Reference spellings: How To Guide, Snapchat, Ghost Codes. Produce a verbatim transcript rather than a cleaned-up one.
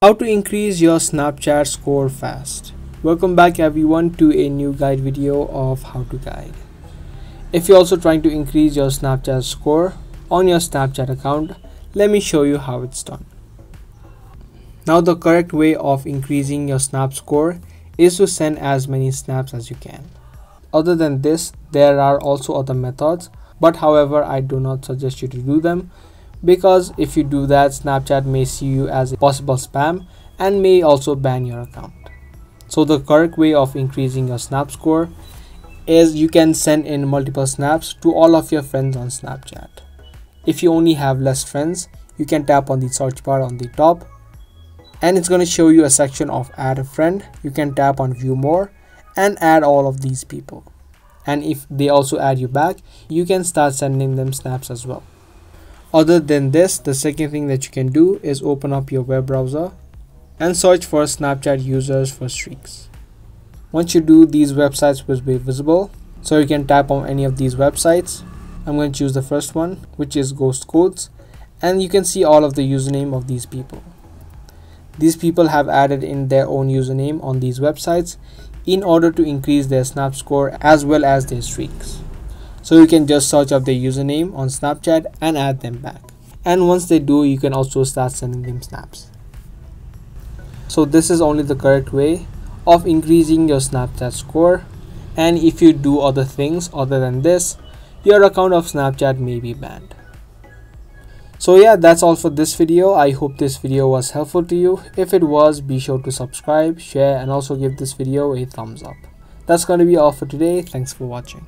How to increase your Snapchat score fast. Welcome back everyone to a new guide video of how to guide. If you're also trying to increase your Snapchat score on your Snapchat account, let me show you how it's done. Now the correct way of increasing your snap score is to send as many snaps as you can. Other than this, there are also other methods, but however I do not suggest you to do them, because if you do that, Snapchat may see you as a possible spam and may also ban your account. So the correct way of increasing your snap score is you can send in multiple snaps to all of your friends on Snapchat. If you only have less friends, you can tap on the search bar on the top and it's going to show you a section of add a friend. You can tap on view more and add all of these people, and if they also add you back, you can start sending them snaps as well. Other than this, the second thing that you can do is open up your web browser and search for Snapchat users for streaks. Once you do, these websites will be visible, so you can tap on any of these websites. I'm going to choose the first one, which is Ghost Codes, and you can see all of the username of these people. These people have added in their own username on these websites in order to increase their snap score as well as their streaks. So you can just search up their username on Snapchat and add them back. And once they do, you can also start sending them snaps. So this is only the correct way of increasing your Snapchat score. And if you do other things other than this, your account of Snapchat may be banned. So yeah, that's all for this video. I hope this video was helpful to you. If it was, be sure to subscribe, share, and also give this video a thumbs up. That's going to be all for today. Thanks for watching.